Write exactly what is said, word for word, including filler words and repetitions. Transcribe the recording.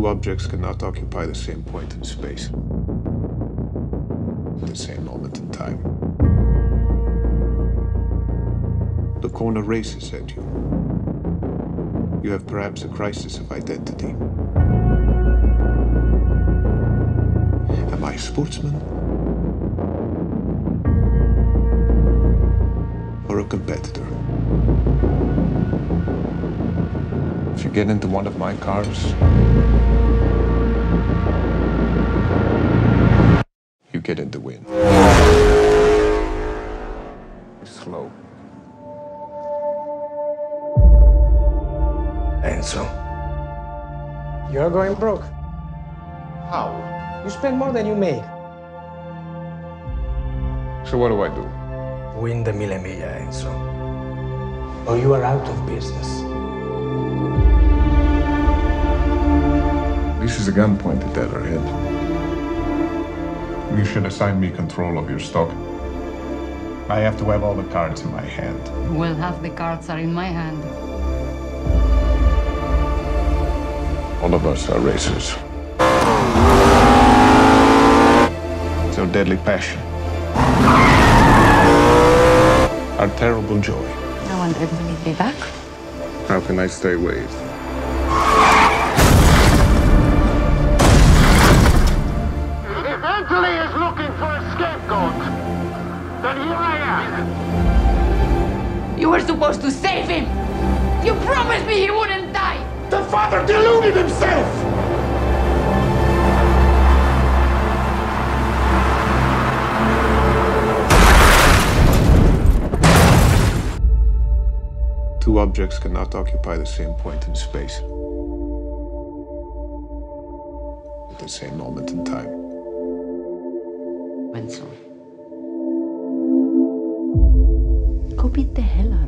two objects cannot occupy the same point in space at the same moment in time. The corner races at you. You have perhaps a crisis of identity. Am I a sportsman? Or a competitor? If you get into one of my cars, you get in the wind. Slow. Enzo, you're going broke. How? You spend more than you make. So what do I do? Win the Mille Miglia, Enzo, or you are out of business. This is a gun pointed at our head. You should assign me control of your stock. I have to have all the cards in my hand. Well, half the cards are in my hand. All of us are racers. It's our deadly passion. Our terrible joy. I wonder if we need me back. How can I stay away? Italy is looking for a scapegoat. Then here I am. You were supposed to save him. You promised me he wouldn't die. The father deluded himself. Two objects cannot occupy the same point in space at the same moment in time. Enzo, go beat the hell out of him.